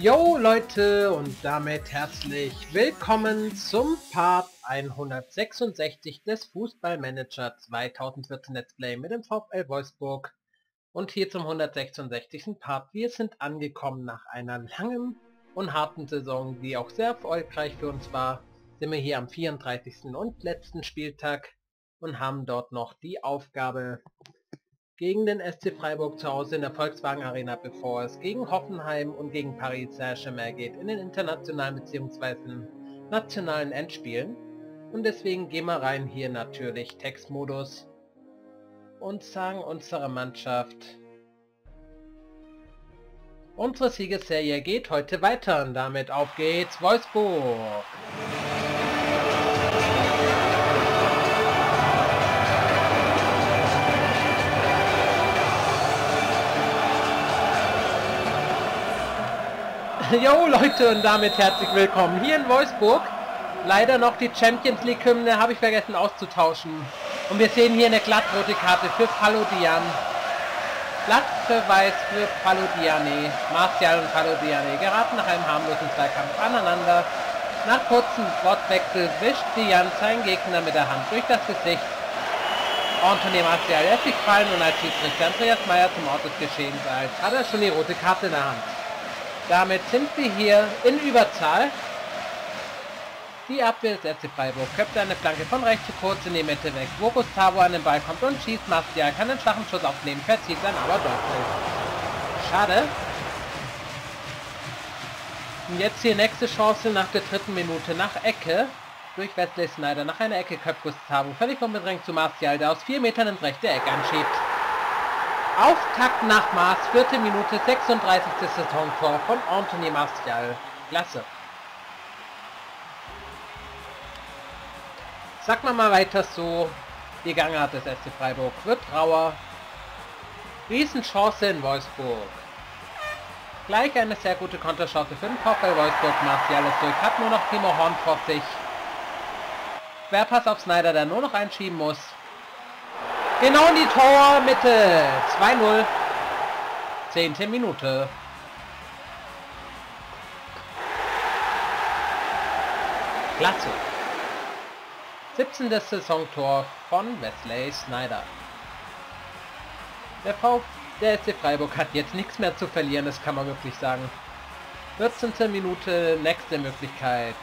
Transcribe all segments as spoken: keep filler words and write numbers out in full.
Yo Leute, und damit herzlich willkommen zum Part hundertsechsundsechzig des Fußballmanager zweitausendvierzehn Let's Play mit dem VfL Wolfsburg. Und hier zum hundertsechsundsechzigsten Part. Wir sind angekommen nach einer langen und harten Saison, die auch sehr erfolgreich für uns war. Sind wir hier am vierunddreißigsten und letzten Spieltag und haben dort noch die Aufgabe, gegen den S C Freiburg zu Hause in der Volkswagen Arena, bevor es gegen Hoffenheim und gegen Paris Saint-Germain geht, in den internationalen bzw. nationalen Endspielen. Und deswegen gehen wir rein hier natürlich Textmodus und sagen unserer Mannschaft, unsere Siegesserie geht heute weiter und damit auf geht's Wolfsburg! Jo Leute, und damit herzlich willkommen hier in Wolfsburg. Leider noch die Champions League Hymne habe ich vergessen auszutauschen. Und wir sehen hier eine glattrote Karte für Palodiani. Platzverweis für Palodiani. Martial und Palodiani geraten nach einem harmlosen Zweikampf aneinander. Nach kurzem Wortwechsel wischt Dian seinen Gegner mit der Hand durch das Gesicht. Anthony Martial lässt sich fallen und als Schiedsrichter Andreas Mayer zum Ort des Geschehens eilt, hat er schon die rote Karte in der Hand. Damit sind wir hier in Überzahl. Die Abwehr des S C Freiburg köpft eine Flanke von rechts zu kurz in die Mitte weg, wo Gustavo an den Ball kommt und schießt. Martial kann den schwachen Schuss aufnehmen, verzieht dann aber deutlich. Schade. Und jetzt hier nächste Chance nach der dritten Minute nach Ecke. Durch Wesley Sneijder nach einer Ecke köpft Gustavo völlig unbedrängt zu Martial, der aus vier Metern ins rechte Eck anschiebt. Auftakt nach Maß, vierte Minute, sechsunddreißigste Saisontor von Anthony Martial. Klasse. Sag mal mal weiter so. Die Gangart des S C Freiburg wird rauer. Riesenchance in Wolfsburg. Gleich eine sehr gute Konterchance für den VfL Wolfsburg. Martial ist durch, hat nur noch Timo Horn vor sich. Querpass auf Sneijder, der nur noch einschieben muss. Genau in die Tormitte. zwei null. Zehnte Minute. Klasse. siebzehntes Saisontor von Wesley Sneijder. Der VfL, der S C Freiburg hat jetzt nichts mehr zu verlieren, das kann man wirklich sagen. vierzehnte Minute, nächste Möglichkeit.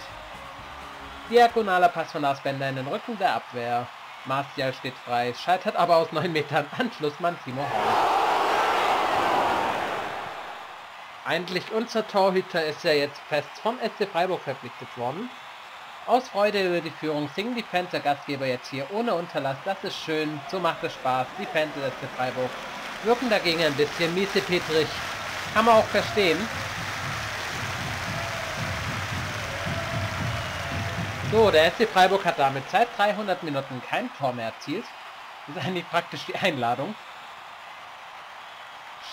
Diagonaler Pass von Lars Bender in den Rücken der Abwehr. Martial steht frei, scheitert aber aus neun Metern an Schlussmann Timo Horn. Eigentlich unser Torhüter ist ja jetzt fest vom S C Freiburg verpflichtet worden. Aus Freude über die Führung singen die Fans der Gastgeber jetzt hier ohne Unterlass. Das ist schön, so macht es Spaß. Die Fans des S C Freiburg wirken dagegen ein bisschen miesepetrig. Kann man auch verstehen. So, der S C Freiburg hat damit seit dreihundert Minuten kein Tor mehr erzielt. Das ist eigentlich praktisch die Einladung.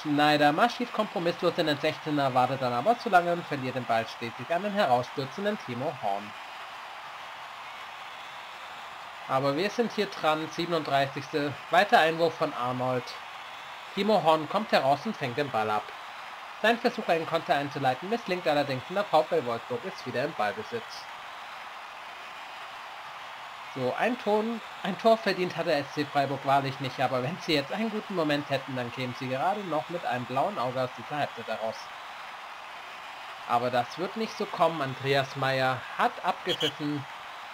Sneijder marschiert kompromisslos in den sechzehner, wartet dann aber zu lange und verliert den Ball stetig an den herausstürzenden Timo Horn. Aber wir sind hier dran, siebenunddreißigste Weiter Einwurf von Arnold. Timo Horn kommt heraus und fängt den Ball ab. Sein Versuch, einen Konter einzuleiten, misslingt allerdings und der VfL Wolfsburg ist wieder im Ballbesitz. So, ein, Ton, ein Tor verdient hat der S C Freiburg wahrlich nicht, aber wenn sie jetzt einen guten Moment hätten, dann kämen sie gerade noch mit einem blauen Auge aus dieser Halbzeit heraus. Aber das wird nicht so kommen, Andreas Mayer hat abgepfiffen.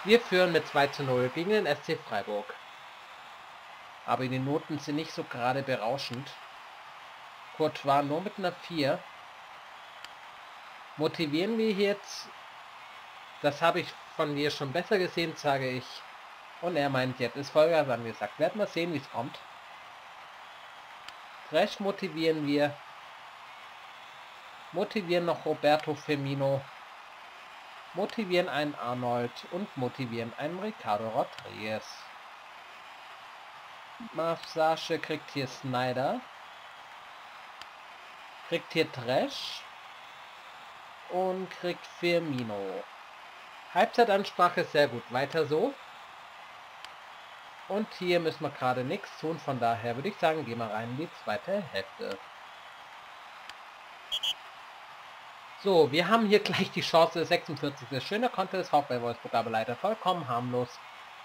Wir führen mit zwei zu null gegen den S C Freiburg. Aber die Noten sind nicht so gerade berauschend. Kurt war nur mit einer vier. Motivieren wir jetzt? Das habe ich von mir schon besser gesehen, sage ich. Und er meint, jetzt ist Vollgas angesagt. Werden wir sehen, wie es kommt. Fresh motivieren wir. Motivieren noch Roberto Firmino. Motivieren einen Arnold und motivieren einen Ricardo Rodriguez. Massage kriegt hier Sneijder. Kriegt hier Trash. Und kriegt Firmino. Halbzeitansprache sehr gut. Weiter so. Und hier müssen wir gerade nichts tun. Von daher würde ich sagen, gehen wir rein in die zweite Hälfte. So, wir haben hier gleich die Chance, sechsundvierzig. Schöner Konter des VfL Wolfsburg, aber leider vollkommen harmlos.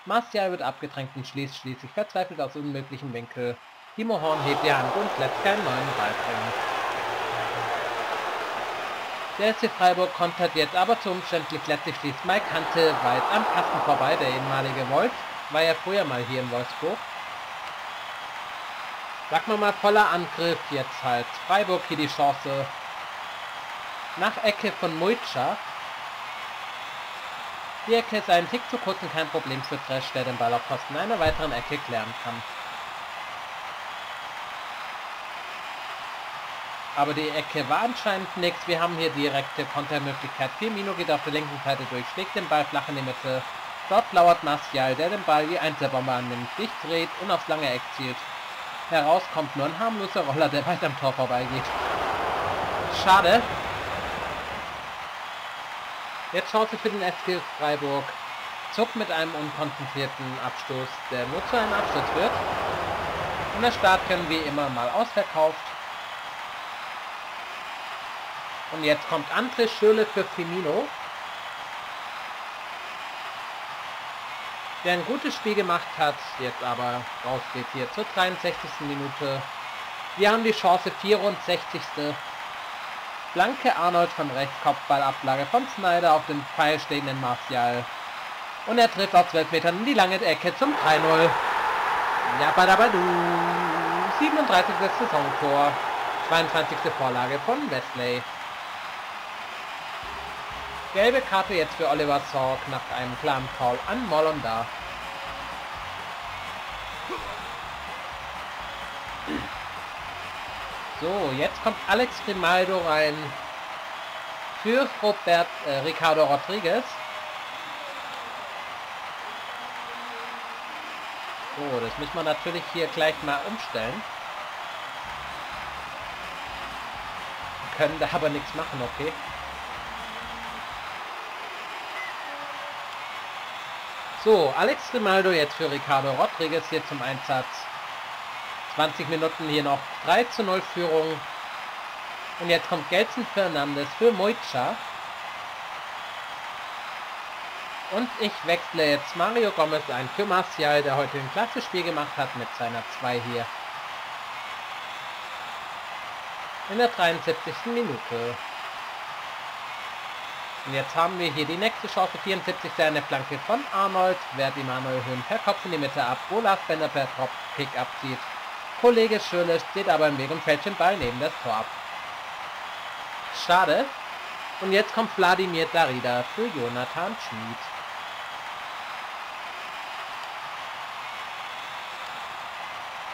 Martial wird abgedrängt und schließt schließlich verzweifelt aus unmöglichen Winkel. Timo Horn hebt die Hand und lässt keinen neuen Ball bringen. Der S C Freiburg kontert jetzt aber zu umständlich. Letztlich schließt Mike Hante weit am Kasten vorbei. Der ehemalige Wolf war ja früher mal hier in Wolfsburg. Sag mal mal voller Angriff jetzt halt. Freiburg hier die Chance. Nach Ecke von Mujica. Die Ecke ist einen Tick zu kurz und kein Problem für Trash, der den Ball auf Kosten einer weiteren Ecke klären kann. Aber die Ecke war anscheinend nichts. Wir haben hier direkte Kontermöglichkeit. Firmino geht auf der linken Seite durch, schlägt den Ball flach in die Mitte. Dort lauert Martial, der den Ball wie Einzelbombe annimmt, sich dreht und aufs lange Eck zielt. Heraus kommt nur ein harmloser Roller, der weit am Tor vorbeigeht. Schade. Jetzt Chance für den S C Freiburg. Zuck mit einem unkonzentrierten Abstoß, der nur zu einem Abschluss wird. Und der Start können wie immer mal ausverkauft. Und jetzt kommt André Schürrle für Firmino, der ein gutes Spiel gemacht hat, jetzt aber rausgeht hier zur dreiundsechzigsten Minute. Wir haben die Chance, vierundsechzigste Flanke Arnold von rechts, Kopfballablage von Sneijder auf den Pfeil stehenden Martial. Und er trifft auf zwölf Metern in die lange Ecke zum drei null. Jabadabadu. siebenunddreißigste Saisontor. zweiundzwanzigste Vorlage von Wesley. Gelbe Karte jetzt für Oliver Sorg nach einem klaren Foul an Molonda. So, jetzt kommt Alex Grimaldo rein für Robert, äh, Ricardo Rodriguez. So, das müssen wir natürlich hier gleich mal umstellen. Wir können da aber nichts machen, okay. So, Alex Grimaldo jetzt für Ricardo Rodriguez hier zum Einsatz. zwanzig Minuten hier noch, drei zu null Führung. Und jetzt kommt Gelson Fernandes für Mujica. Und ich wechsle jetzt Mario Gomez ein für Martial, der heute ein klasse Spiel gemacht hat mit seiner zwei hier. In der dreiundsiebzigsten Minute. Und jetzt haben wir hier die nächste Chance, vierundsiebzigste Eine Flanke von Arnold, wehrt Immanuel Höhn per Kopf in die Mitte ab, wo Lars Bender per Drop-Kick abzieht. Kollege Schürrle steht aber im Weg und fällt den Ball neben das Tor ab. Schade. Und jetzt kommt Wladimir Darida für Jonathan Schmid.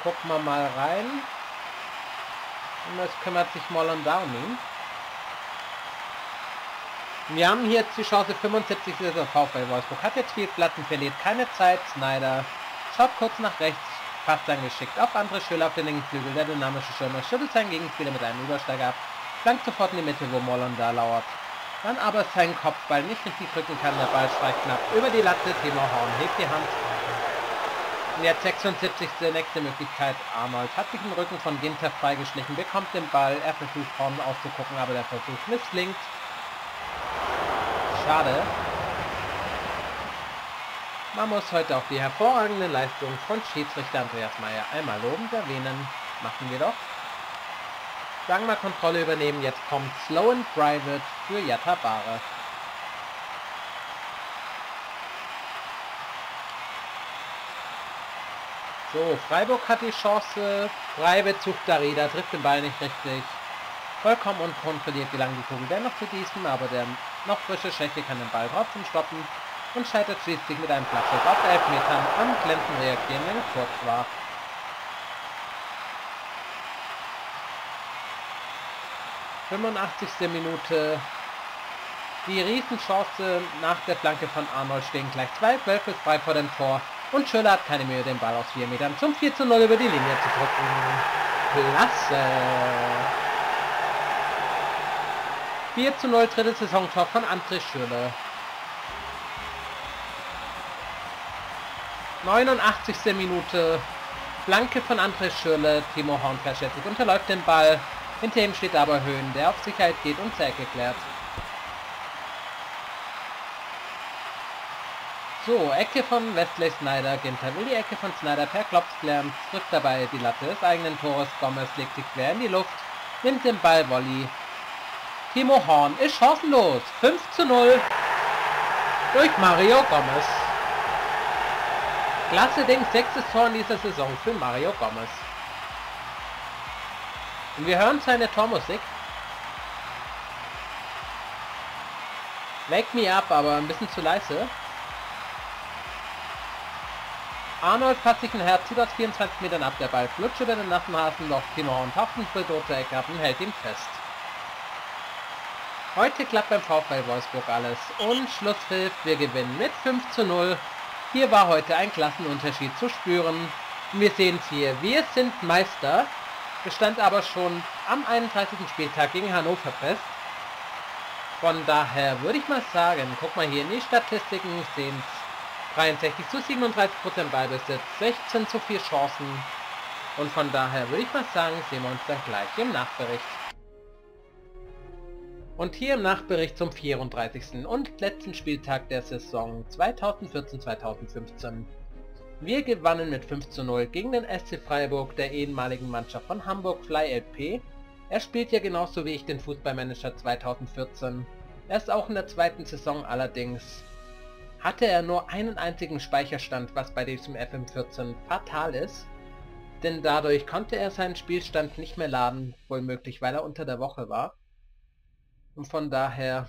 Gucken wir mal rein. Und das kümmert sich Molonda um ihn. Wir haben hier jetzt die Chance, fünfundsiebzig ist der VfL Wolfsburg. Hat jetzt viel Platten, verliert keine Zeit. Sneijder schaut kurz nach rechts, passt dann geschickt auf André Schürrle auf den linken Flügel. Der dynamische Stürmer schüttelt seinen Gegenspieler mit einem Übersteiger ab, flankt sofort in die Mitte, wo Molonda lauert. Dann aber seinen Kopfball nicht richtig drücken kann. Der Ball streicht knapp über die Latte. Timo Horn hebt die Hand. Und jetzt sechsundsiebzigste Nächste Möglichkeit. Arnold hat sich im Rücken von Ginter freigeschlichen, bekommt den Ball. Er versucht Horn auszugucken, aber der Versuch misslingt. Schade. Man muss heute auch die hervorragende Leistung von Schiedsrichter Andreas Mayer einmal lobend erwähnen. Machen wir doch. Sagen wir Kontrolle übernehmen. Jetzt kommt Slow and Private für Yatabare. So, Freiburg hat die Chance. Private sucht Darida, trifft den Ball nicht richtig. Vollkommen unkontrolliert gelang die Kugel dennoch zu Gießen, aber der noch frische Schächte kann den Ball trotzdem stoppen und scheitert schließlich mit einem Flachschuss auf elf Metern am Glänzen reagieren, wenn es kurz war. fünfundachtzigste Minute. Die Riesenchance nach der Flanke von Arnold stehen gleich zwei, zwölf bis drei vor dem Tor und Schürrle hat keine Mühe, den Ball aus vier Metern zum vier zu null über die Linie zu drücken. Klasse! vier zu null, drittes Saisontor von André Schürrle. neunundachtzigste Minute. Flanke von André Schürrle. Timo Horn verschätzt sich, unterläuft den Ball. Hinter ihm steht aber Höhn, der auf Sicherheit geht und zur Ecke klärt. So, Ecke von Wesley Sneijder, Ginter will die Ecke von Sneijder per Klops klären, drückt dabei die Latte des eigenen Tores, Gomez legt sie quer in die Luft, nimmt den Ball Volley. Timo Horn ist chancenlos, fünf zu null durch Mario Gomez. Klasse Ding, sechstes Tor in dieser Saison für Mario Gomez. Und wir hören seine Tormusik. Wake Me Up, aber ein bisschen zu leise. Arnold passt sich ein Herz, zieht aus vierundzwanzig Metern ab, der Ball flutscht über den nassen Hasenloch, Timo Horn taucht ins bedrohte Eckgarten, hält ihn fest. Heute klappt beim VfL Wolfsburg alles und Schluss hilft, wir gewinnen mit fünf zu null. Hier war heute ein Klassenunterschied zu spüren. Wir sehen es hier, wir sind Meister, bestand aber schon am einunddreißigsten Spieltag gegen Hannover fest. Von daher würde ich mal sagen, guck mal hier in die Statistiken, sehen dreiundsechzig zu siebenunddreißig Prozent Ballbesitz, sechzehn zu vier Chancen. Und von daher würde ich mal sagen, sehen wir uns dann gleich im Nachbericht. Und hier im Nachbericht zum vierunddreißigsten und letzten Spieltag der Saison zweitausendvierzehn zweitausendfünfzehn. Wir gewannen mit fünf zu null gegen den S C Freiburg, der ehemaligen Mannschaft von Hamburg Fly L P. Er spielt ja genauso wie ich den Fußballmanager zweitausendvierzehn. Erst auch in der zweiten Saison allerdings hatte er nur einen einzigen Speicherstand, was bei diesem F M vierzehn fatal ist, denn dadurch konnte er seinen Spielstand nicht mehr laden, wohl möglich, weil er unter der Woche war. Und von daher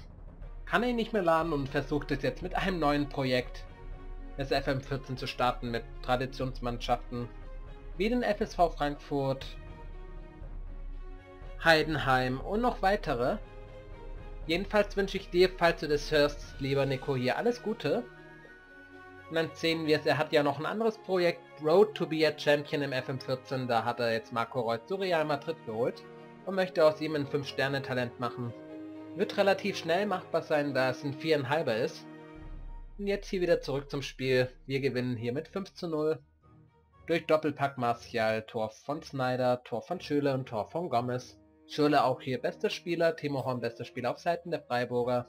kann er ihn nicht mehr laden und versucht es jetzt mit einem neuen Projekt des F M vierzehn zu starten mit Traditionsmannschaften wie den F S V Frankfurt, Heidenheim und noch weitere. Jedenfalls wünsche ich dir, falls du das hörst, lieber Nico, hier alles Gute. Und dann sehen wir es, er hat ja noch ein anderes Projekt, Road to be a Champion im F M vierzehn, da hat er jetzt Marco Reus zu Real Madrid geholt und möchte aus ihm ein fünf Sterne Talent machen. Wird relativ schnell machbar sein, da es ein viereinhalber ist. Und jetzt hier wieder zurück zum Spiel. Wir gewinnen hier mit fünf zu null. Durch Doppelpack Martial, Tor von Sneijder, Tor von Schürrle und Tor von Gomez. Schürrle auch hier bester Spieler, Timo Horn bester Spieler auf Seiten der Freiburger.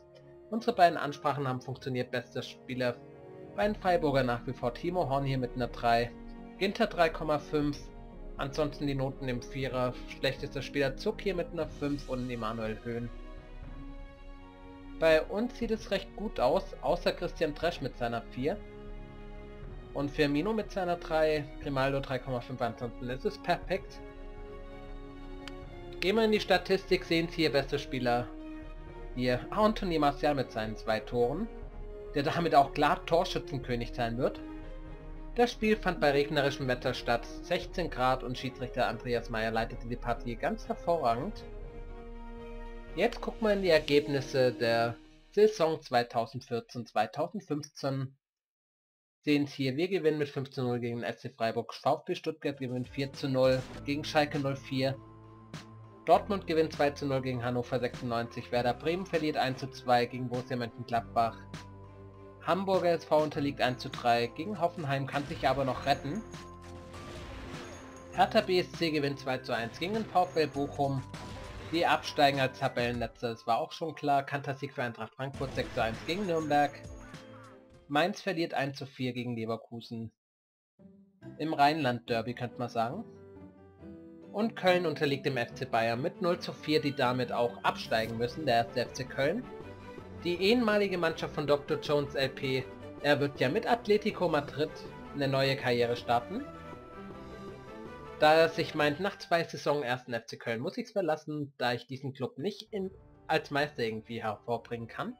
Unsere beiden Ansprachen haben funktioniert, bester Spieler bei den Freiburger nach wie vor Timo Horn hier mit einer drei, Ginter drei Komma fünf, ansonsten die Noten im Vierer, schlechtester Spieler Zuck hier mit einer fünf und Emanuel Höhn. Bei uns sieht es recht gut aus, außer Christian Tresch mit seiner vier und Firmino mit seiner drei, Grimaldo drei Komma fünf, ansonsten ist es perfekt. Gehen wir in die Statistik, sehen Sie hier beste Spieler. Hier Anthony Martial mit seinen zwei Toren, der damit auch klar Torschützenkönig sein wird. Das Spiel fand bei regnerischem Wetter statt, sechzehn Grad, und Schiedsrichter Andreas Mayer leitete die Partie ganz hervorragend. Jetzt gucken wir in die Ergebnisse der Saison zweitausendvierzehn zweitausendfünfzehn. Sehen Sie hier, wir gewinnen mit fünf zu null gegen den S C Freiburg, VfB Stuttgart gewinnt vier zu null gegen Schalke null vier. Dortmund gewinnt zwei zu null gegen Hannover sechsundneunzig, Werder Bremen verliert eins zu zwei gegen Borussia Mönchengladbach. Hamburger S V unterliegt eins zu drei, gegen Hoffenheim kann sich aber noch retten. Hertha B S C gewinnt zwei zu eins gegen den VfL Bochum. Die absteigen als Tabellenletzter, das war auch schon klar. Kantersieg für Eintracht Frankfurt sechs zu eins gegen Nürnberg. Mainz verliert eins zu vier gegen Leverkusen. Im Rheinland-Derby könnte man sagen. Und Köln unterliegt dem F C Bayern mit null zu vier, die damit auch absteigen müssen, der erste F C Köln. Die ehemalige Mannschaft von Doktor Jones L P, er wird ja mit Atletico Madrid eine neue Karriere starten. Da er sich meint, nach zwei Saisons ersten F C Köln muss ich's verlassen, da ich diesen Club nicht in, als Meister irgendwie hervorbringen kann.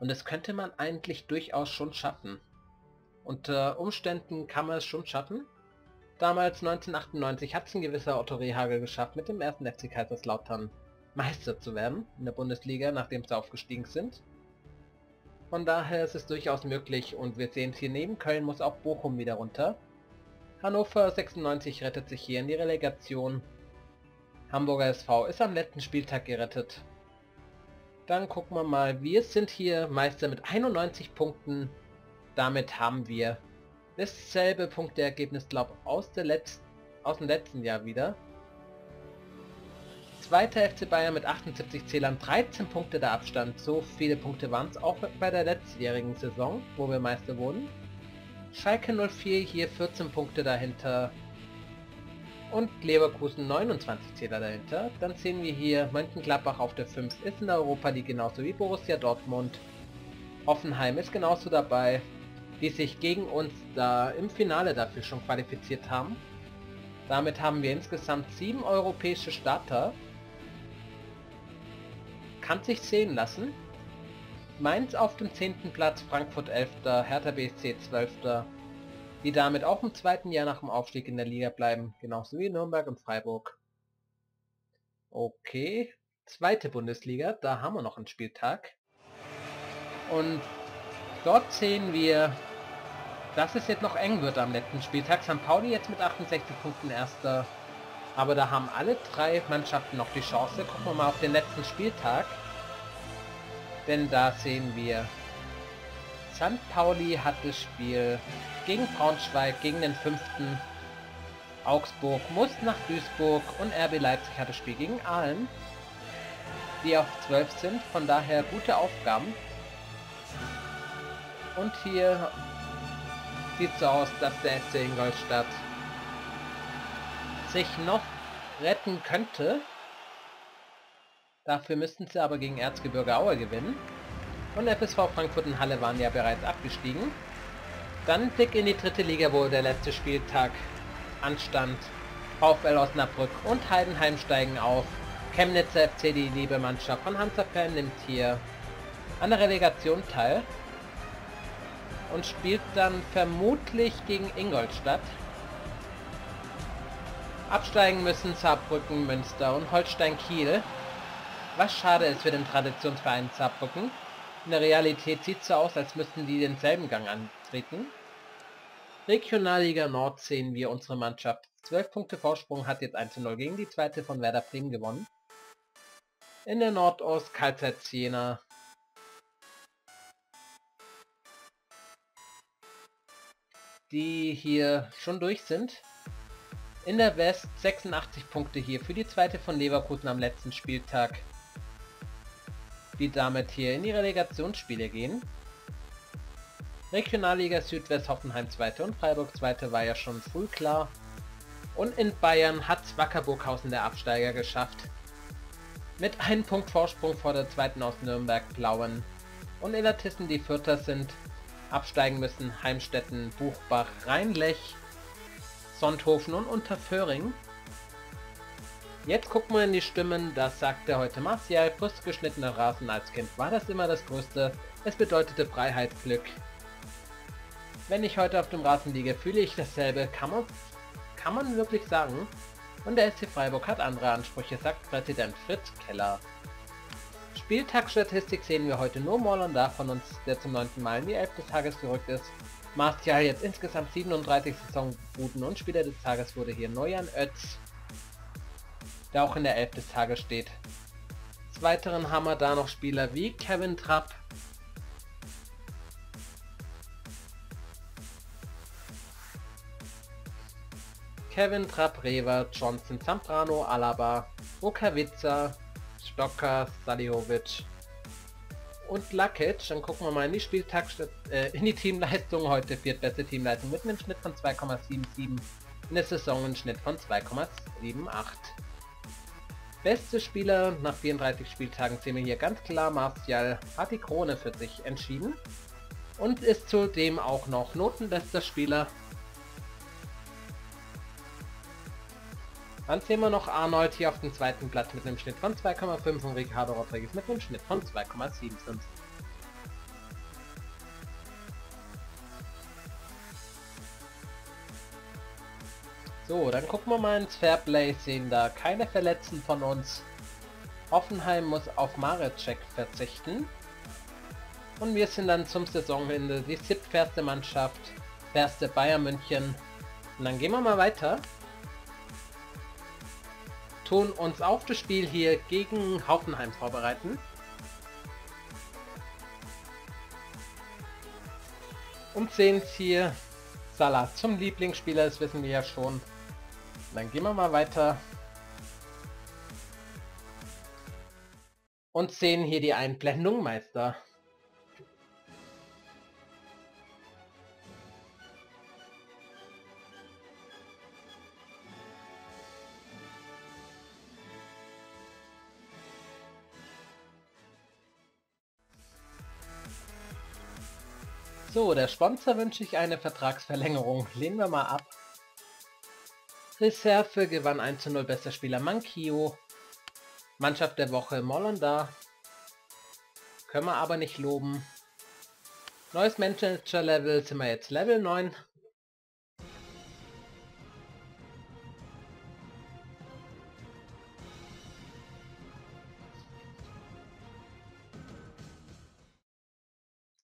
Und das könnte man eigentlich durchaus schon schaffen. Unter Umständen kann man es schon schaffen. Damals neunzehnhundertachtundneunzig hat es ein gewisser Otto Rehhagel geschafft, mit dem ersten F C Kaiserslautern Meister zu werden in der Bundesliga, nachdem sie aufgestiegen sind. Von daher ist es durchaus möglich, und wir sehen es hier, neben Köln muss auch Bochum wieder runter. Hannover sechsundneunzig rettet sich hier in die Relegation. Hamburger S V ist am letzten Spieltag gerettet. Dann gucken wir mal, wir sind hier Meister mit einundneunzig Punkten. Damit haben wir dasselbe Punkteergebnis, glaube ich, aus, aus dem letzten Jahr wieder. zweite F C Bayern mit achtundsiebzig Zählern dreizehn Punkte der Abstand. So viele Punkte waren es auch bei der letztjährigen Saison, wo wir Meister wurden. Schalke null vier hier vierzehn Punkte dahinter und Leverkusen neunundzwanzig Zähler dahinter. Dann sehen wir hier, Mönchengladbach auf der fünf ist in der Europa League genauso wie Borussia Dortmund. Hoffenheim ist genauso dabei, die sich gegen uns da im Finale dafür schon qualifiziert haben. Damit haben wir insgesamt sieben europäische Starter. Kann sich sehen lassen. Mainz auf dem zehnten Platz, Frankfurt elfter, Hertha B S C zwölfter, die damit auch im zweiten Jahr nach dem Aufstieg in der Liga bleiben, genauso wie Nürnberg und Freiburg. Okay, zweite Bundesliga, da haben wir noch einen Spieltag. Und dort sehen wir, dass es jetzt noch eng wird am letzten Spieltag. Sankt Pauli jetzt mit achtundsechzig Punkten Erster. Aber da haben alle drei Mannschaften noch die Chance. Gucken wir mal auf den letzten Spieltag. Denn da sehen wir, Sankt Pauli hat das Spiel gegen Braunschweig, gegen den fünften Augsburg muss nach Duisburg und R B Leipzig hat das Spiel gegen Aalen, die auf zwölf sind. Von daher gute Aufgaben. Und hier sieht so aus, dass der F C Ingolstadt sich noch retten könnte. Dafür müssten sie aber gegen Erzgebirge Aue gewinnen. Und F S V Frankfurt und Halle waren ja bereits abgestiegen. Dann Blick in die dritte Liga, wo der letzte Spieltag anstand. VfL Osnabrück und Heidenheim steigen auf. Chemnitzer F C, die liebe Mannschaft von Hansa Fan, nimmt hier an der Relegation teil. Und spielt dann vermutlich gegen Ingolstadt. Absteigen müssen Saarbrücken, Münster und Holstein Kiel. Was schade ist für den Traditionsverein Saarbrücken. In der Realität sieht es so aus, als müssten die denselben Gang antreten. Regionalliga Nord sehen wir unsere Mannschaft. zwölf Punkte Vorsprung, hat jetzt eins zu null gegen die zweite von Werder Bremen gewonnen. In der Nordost Karlsruhe Jena. Die hier schon durch sind. In der West sechsundachtzig Punkte hier für die zweite von Leverkusen am letzten Spieltag, die damit hier in die Relegationsspiele gehen. Regionalliga Südwest Hoffenheim zweite und Freiburg zweite war ja schon früh klar. Und in Bayern hat Wacker Burghausen der Absteiger geschafft. Mit einem Punkt Vorsprung vor der zweiten aus Nürnberg Blauen. Und Illertissen, die Vierter sind. Absteigen müssen Heimstetten, Buchbach, Rheinlech, Sonthofen und Unterföhring. Jetzt gucken wir in die Stimmen, das sagte heute Martial, kurzgeschnittener Rasen als Kind war das immer das Größte, es bedeutete Freiheit, Glück. Wenn ich heute auf dem Rasen liege, fühle ich dasselbe, kann man, kann man wirklich sagen. Und der S C Freiburg hat andere Ansprüche, sagt Präsident Fritz Keller. Spieltagsstatistik sehen wir heute nur Morlander von uns, der zum neunten Mal in die elf des Tages gerückt ist. Martial jetzt insgesamt siebenunddreißig Saisonbuten und Spieler des Tages wurde hier Neuan Ötz, der auch in der elf des Tages steht. Des Weiteren haben wir da noch Spieler wie Kevin Trapp, Kevin Trapp, Rewer, Johnson, Zambrano, Alaba, Okavica, Stocker, Salihovic und Lakic. Dann gucken wir mal in die Spieltag äh, in die Teamleistung heute. Viertbeste Teamleistung mit einem Schnitt von zwei Komma sieben sieben. In der Saison einen Schnitt von zwei Komma sieben acht. Beste Spieler nach vierunddreißig Spieltagen sehen wir hier ganz klar. Martial hat die Krone für sich entschieden. Und ist zudem auch noch notenbester Spieler. Dann sehen wir noch Arnold hier auf dem zweiten Platz mit einem Schnitt von zwei Komma fünf und Ricardo Rodriguez mit einem Schnitt von zwei Komma sieben fünf. So, dann gucken wir mal ins Fairplay, sehen da keine Verletzten von uns. Hoffenheim muss auf Marecek verzichten. Und wir sind dann zum Saisonende die siebtfairste Mannschaft, fairste Bayern München. Und dann gehen wir mal weiter. Tun uns auf das Spiel hier gegen Hoffenheim vorbereiten. Und sehen es hier Salah zum Lieblingsspieler, das wissen wir ja schon. Dann gehen wir mal weiter. und sehen hier die Einblendung Meister. So, der Sponsor wünsche ich eine Vertragsverlängerung. Lehnen wir mal ab. Reserve gewann eins zu null, bester Spieler Mankio. Mannschaft der Woche Molonda. Können wir aber nicht loben. Neues Manager-Level sind wir jetzt Level neun.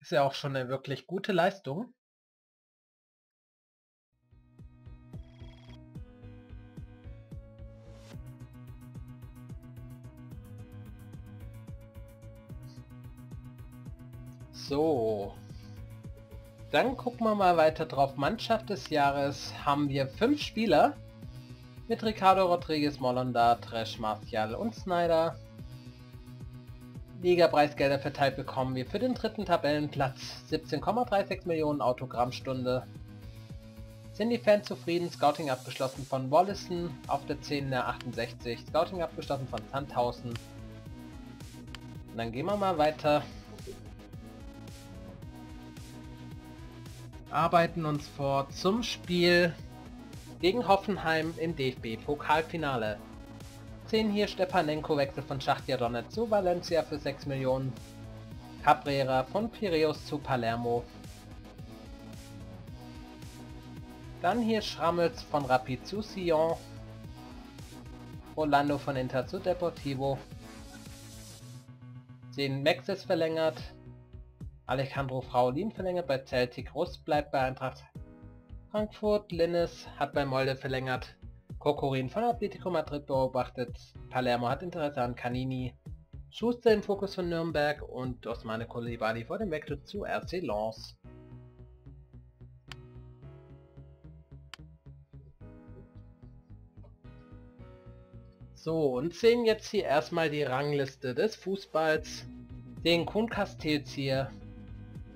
Ist ja auch schon eine wirklich gute Leistung. So, dann gucken wir mal weiter drauf. Mannschaft des Jahres haben wir fünf Spieler mit Ricardo Rodriguez, Molonda, Tresch, Martial und Sneijder. Liga-Preisgelder verteilt bekommen wir für den dritten Tabellenplatz siebzehn Komma sechsunddreißig Millionen Autogrammstunde. Sind die Fans zufrieden? Scouting abgeschlossen von Wollison auf der zehn achtundsechzig. Scouting abgeschlossen von Sandhausen. Und dann gehen wir mal weiter. Arbeiten uns vor zum Spiel gegen Hoffenheim im D F B-Pokalfinale. zehn hier Stepanenko-Wechsel von Schachtiar Donetsk zu Valencia für sechs Millionen. Cabrera von Piräus zu Palermo. Dann hier Schrammels von Rapid zu Sion. Orlando von Inter zu Deportivo. zehn Max ist verlängert. Alejandro Fraulin verlängert bei Celtic. Russ bleibt bei Eintracht Frankfurt. Linnes hat bei Molde verlängert. Kokorin von Atletico Madrid beobachtet, Palermo hat Interesse an Canini, Schuster im Fokus von Nürnberg und Osmane Coulibaly vor dem Wechsel zu R C Lens. So, und sehen jetzt hier erstmal die Rangliste des Fußballs, den Kuhn Castells hier,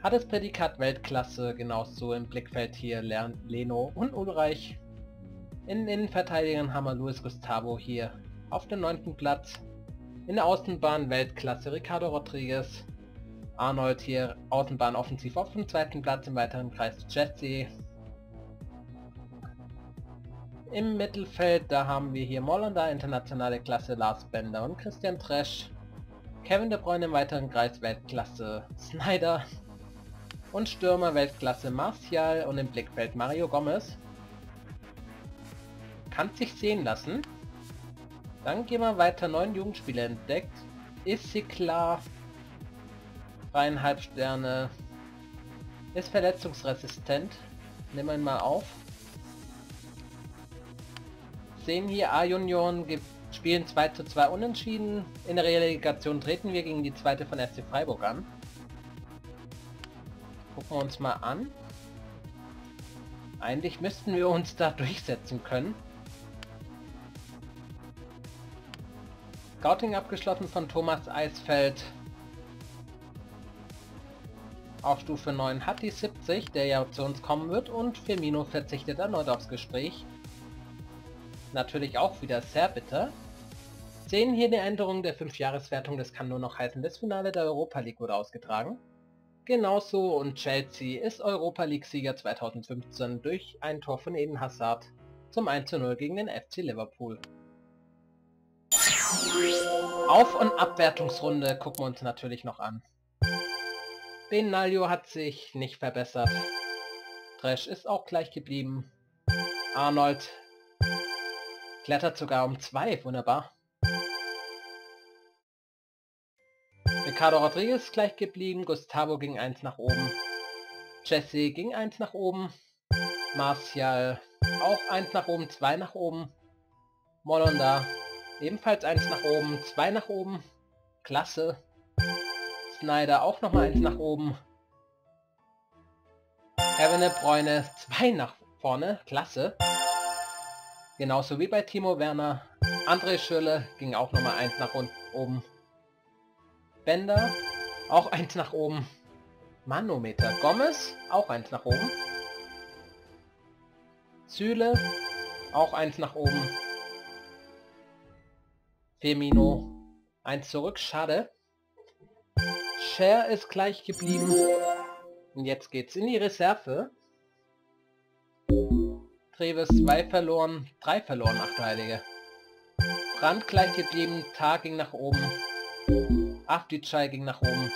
hat das Prädikat Weltklasse, genauso im Blickfeld hier Leno und Ulreich. In den Innenverteidigern haben wir Luis Gustavo hier auf dem neunten Platz. In der Außenbahn Weltklasse Ricardo Rodriguez. Arnold hier Außenbahn offensiv auf dem zweiten Platz, im weiteren Kreis Jesse. Im Mittelfeld, da haben wir hier Molonda, internationale Klasse Lars Bender und Christian Tresch. Kevin De Bruyne im weiteren Kreis Weltklasse Sneijder. Und Stürmer Weltklasse Martial und im Blickfeld Mario Gomez. Kann sich sehen lassen. Dann gehen wir weiter. Neun Jugendspieler entdeckt. Ist sie klar? Dreieinhalb Sterne. Ist verletzungsresistent. Nehmen wir ihn mal auf. Sehen hier A-Junioren spielen zwei zu zwei unentschieden. In der Relegation treten wir gegen die zweite von S C Freiburg an. Gucken wir uns mal an. Eigentlich müssten wir uns da durchsetzen können. Scouting abgeschlossen von Thomas Eisfeld. Auf Stufe neun hat die siebzig, der ja zu uns kommen wird, und Firmino verzichtet erneut aufs Gespräch. Natürlich auch wieder sehr bitter. Sehen hier die Änderung der fünf Jahreswertung, das kann nur noch heißen, das Finale der Europa League wurde ausgetragen. Genauso und Chelsea ist Europa League Sieger zweitausendfünfzehn durch ein Tor von Eden Hazard zum eins zu null gegen den F C Liverpool. Auf- und Abwertungsrunde gucken wir uns natürlich noch an. Benaglio hat sich nicht verbessert. Tresch ist auch gleich geblieben. Arnold klettert sogar um zwei, wunderbar. Ricardo Rodriguez ist gleich geblieben. Gustavo ging eins nach oben. Jesse ging eins nach oben. Martial auch eins nach oben, zwei nach oben. Molonda ebenfalls eins nach oben, zwei nach oben. Klasse. Sneijder auch nochmal eins nach oben. Kevin De Bruyne zwei nach vorne. Klasse. Genauso wie bei Timo Werner. André Schürrle ging auch nochmal eins nach oben. Bender, auch eins nach oben. Manometer. Gomez, auch eins nach oben. Süle, auch eins nach oben. Firmino, eins zurück, schade. Share ist gleich geblieben. Und jetzt geht's in die Reserve. Treves zwei verloren, drei verloren, acht Heilige. Brand gleich geblieben, Tar ging nach oben. Afdicay ging nach oben.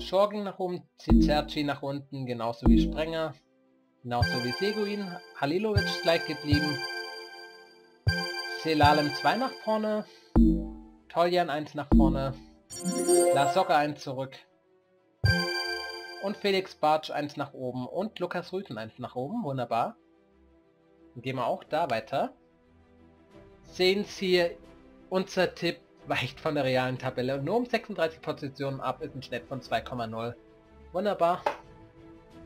Schor ging nach oben, Cicerci nach unten, genauso wie Sprenger. Genauso wie Seguin. Halilovic ist gleich geblieben. Selalem zwei nach vorne. Toljan eins nach vorne. Lasocka eins zurück. Und Felix Bartsch eins nach oben. Und Lukas Rüthen eins nach oben. Wunderbar. Dann gehen wir auch da weiter. Sehen Sie, unser Tipp weicht von der realen Tabelle nur um sechsunddreißig Positionen ab. Ist ein Schnitt von zwei Komma null. Wunderbar.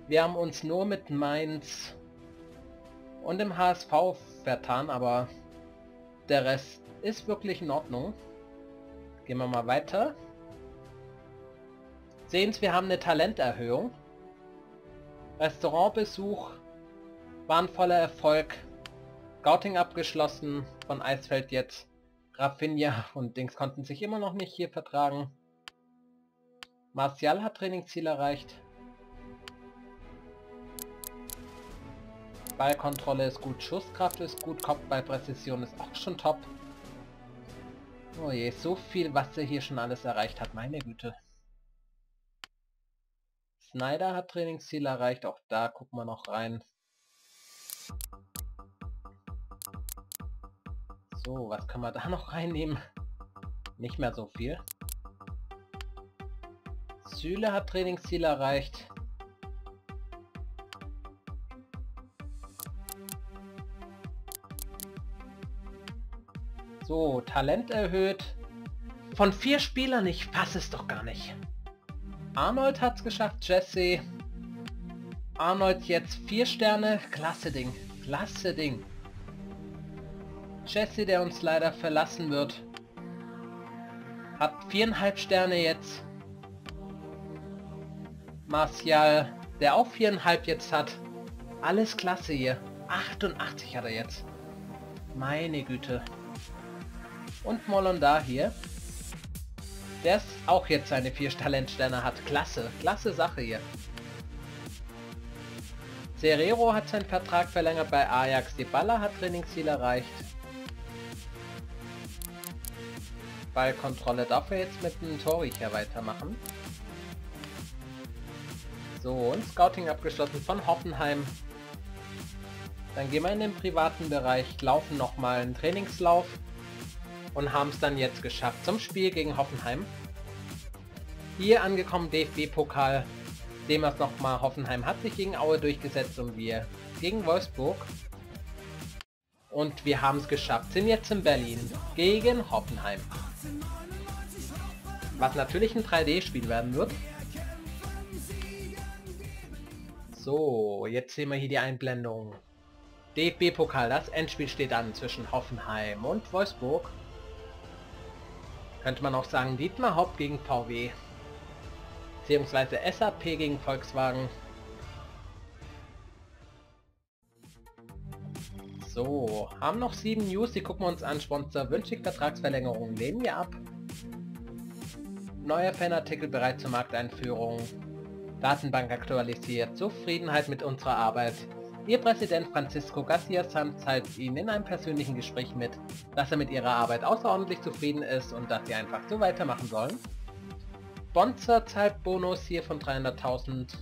Wir haben uns nur mit Mainz und dem H S V vertan, aber der Rest ist wirklich in Ordnung. Gehen wir mal weiter. Sehen Sie, wir haben eine Talenterhöhung. Restaurantbesuch war ein voller Erfolg. Scouting abgeschlossen, von Eisfeld jetzt. Rafinha und Dings konnten sich immer noch nicht hier vertragen. Martial hat Trainingsziel erreicht. Ballkontrolle ist gut, Schusskraft ist gut, Kopfballpräzision ist auch schon top. Oh je, so viel, was er hier schon alles erreicht hat, meine Güte. Sneijder hat Trainingsziel erreicht, auch da gucken wir noch rein. So, was kann man da noch reinnehmen? Nicht mehr so viel. Süle hat Trainingsziel erreicht. So, Talent erhöht. Von vier Spielern, ich fasse es doch gar nicht. Arnold hat's geschafft, Jesse. Arnold jetzt vier Sterne. Klasse Ding. Klasse Ding. Jesse, der uns leider verlassen wird, hat viereinhalb Sterne jetzt. Martial, der auch viereinhalb jetzt hat. Alles klasse hier. achtundachtzig hat er jetzt. Meine Güte. Und Molonda hier, der auch jetzt seine vier Talentsterne hat. Klasse, klasse Sache hier. Serrero hat seinen Vertrag verlängert bei Ajax. Dybala hat Trainingsziel erreicht. Ballkontrolle darf er jetzt mit dem Torricher weitermachen. So, und Scouting abgeschlossen von Hoffenheim. Dann gehen wir in den privaten Bereich, laufen nochmal einen Trainingslauf. Und haben es dann jetzt geschafft zum Spiel gegen Hoffenheim. Hier angekommen D F B-Pokal. Sehen wir es nochmal. Hoffenheim hat sich gegen Aue durchgesetzt und wir gegen Wolfsburg. Und wir haben es geschafft. Sind jetzt in Berlin gegen Hoffenheim. Was natürlich ein drei D-Spiel werden wird. So, jetzt sehen wir hier die Einblendung. D F B-Pokal. Das Endspiel steht an zwischen Hoffenheim und Wolfsburg. Könnte man auch sagen, Dietmar Hopp gegen V W, beziehungsweise S A P gegen Volkswagen. So, haben noch sieben News, die gucken wir uns an. Sponsor wünscht sich Vertragsverlängerung, lehnen wir ab. Neuer Fanartikel bereit zur Markteinführung. Datenbank aktualisiert, Zufriedenheit mit unserer Arbeit. Ihr Präsident Francisco Garcia-Sanz teilt Ihnen in einem persönlichen Gespräch mit, dass er mit Ihrer Arbeit außerordentlich zufrieden ist und dass Sie einfach so weitermachen sollen. Bonzer zahlt Bonus hier von dreihunderttausend,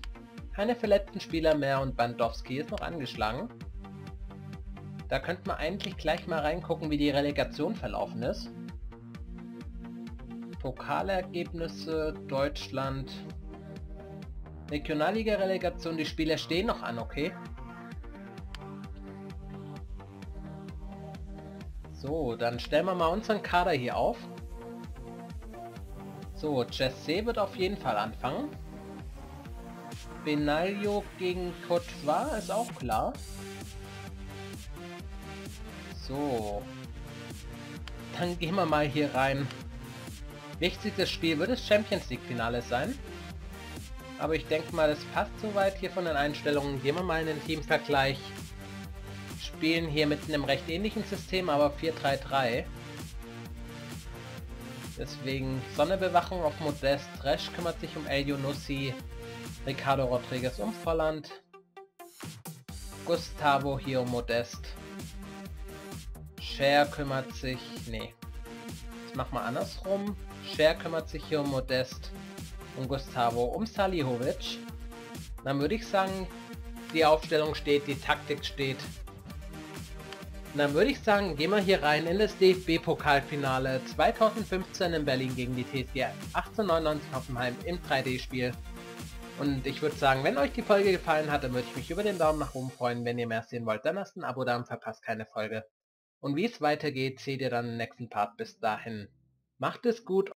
keine verletzten Spieler mehr und Bandowski ist noch angeschlagen. Da könnten wir eigentlich gleich mal reingucken, wie die Relegation verlaufen ist. Pokalergebnisse, Deutschland, Regionalliga-Relegation, die Spieler stehen noch an, okay. So, dann stellen wir mal unseren Kader hier auf. So, Jesse wird auf jeden Fall anfangen. Benaglio gegen Courtois ist auch klar. So. Dann gehen wir mal hier rein. Wichtigstes Spiel wird das Champions League Finale sein. Aber ich denke mal, das passt soweit hier von den Einstellungen. Gehen wir mal in den Teamvergleich. Spielen hier mit einem recht ähnlichen System, aber vier drei drei. Deswegen Sonnebewachung auf Modest. Resch kümmert sich um El Younussi. Ricardo Rodriguez um Volland. Gustavo hier um Modest. Scher kümmert sich... Nee. Das machen wir andersrum. Scher kümmert sich hier um Modest. Und Gustavo um Salihovic. Dann würde ich sagen, die Aufstellung steht, die Taktik steht. Und dann würde ich sagen, gehen wir hier rein in das D F B-Pokalfinale zweitausendfünfzehn in Berlin gegen die T S G achtzehnhundertneunundneunzig Hoffenheim im drei D-Spiel. Und ich würde sagen, wenn euch die Folge gefallen hat, dann würde ich mich über den Daumen nach oben freuen. Wenn ihr mehr sehen wollt, dann lasst ein Abo da und verpasst keine Folge. Und wie es weitergeht, seht ihr dann im nächsten Part. Bis dahin. Macht es gut.